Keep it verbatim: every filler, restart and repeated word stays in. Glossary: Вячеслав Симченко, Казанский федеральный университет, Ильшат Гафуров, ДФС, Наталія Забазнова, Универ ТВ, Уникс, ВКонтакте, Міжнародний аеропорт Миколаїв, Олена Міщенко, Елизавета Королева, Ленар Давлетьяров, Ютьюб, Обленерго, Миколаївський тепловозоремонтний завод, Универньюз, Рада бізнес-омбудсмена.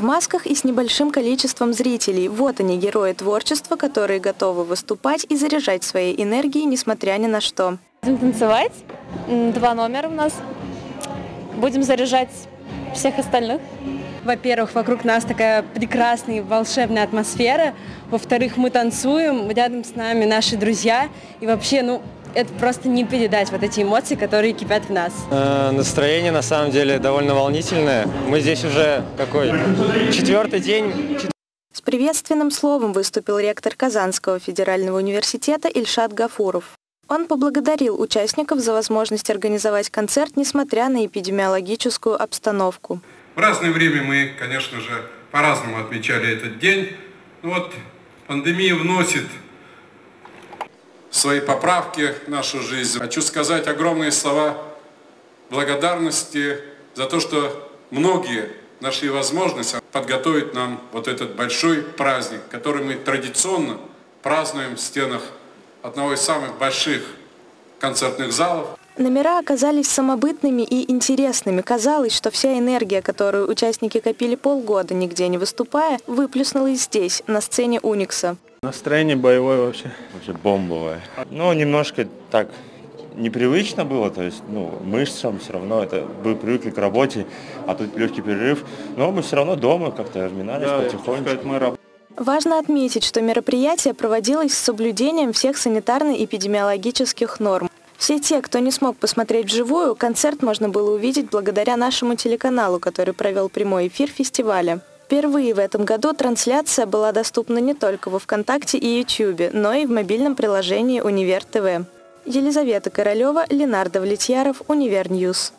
в масках и с небольшим количеством зрителей. Вот они, герои творчества, которые готовы выступать и заряжать своей энергией, несмотря ни на что. Будем танцевать. Два номера у нас. Будем заряжать всех остальных. Во-первых, вокруг нас такая прекрасная и волшебная атмосфера. Во-вторых, мы танцуем, рядом с нами наши друзья. И вообще, ну, это просто не передать, вот эти эмоции, которые кипят в нас. Э, настроение, на самом деле, довольно волнительное. Мы здесь уже какой четвертый день. С приветственным словом выступил ректор Казанского федерального университета Ильшат Гафуров. Он поблагодарил участников за возможность организовать концерт, несмотря на эпидемиологическую обстановку. В разное время мы, конечно же, по-разному отмечали этот день. Но вот пандемия вносит свои поправки в нашу жизнь. Хочу сказать огромные слова благодарности за то, что многие нашли возможность подготовить нам вот этот большой праздник, который мы традиционно празднуем в стенах одного из самых больших концертных залов. Номера оказались самобытными и интересными. Казалось, что вся энергия, которую участники копили полгода, нигде не выступая, выплеснулась здесь, на сцене Уникса. Настроение боевое вообще. Вообще бомбовое. Ну, немножко так непривычно было, то есть, ну, мышцам все равно, это мы привыкли к работе, а тут легкий перерыв. Но мы все равно дома как-то разминались, да, потихонечку. Важно отметить, что мероприятие проводилось с соблюдением всех санитарно-эпидемиологических норм. Все те, кто не смог посмотреть вживую, концерт можно было увидеть благодаря нашему телеканалу, который провел прямой эфир фестиваля. Впервые в этом году трансляция была доступна не только во ВКонтакте и Ютьюбе, но и в мобильном приложении Универ ТВ. Елизавета Королева, Ленар Давлетьяров, Универньюз.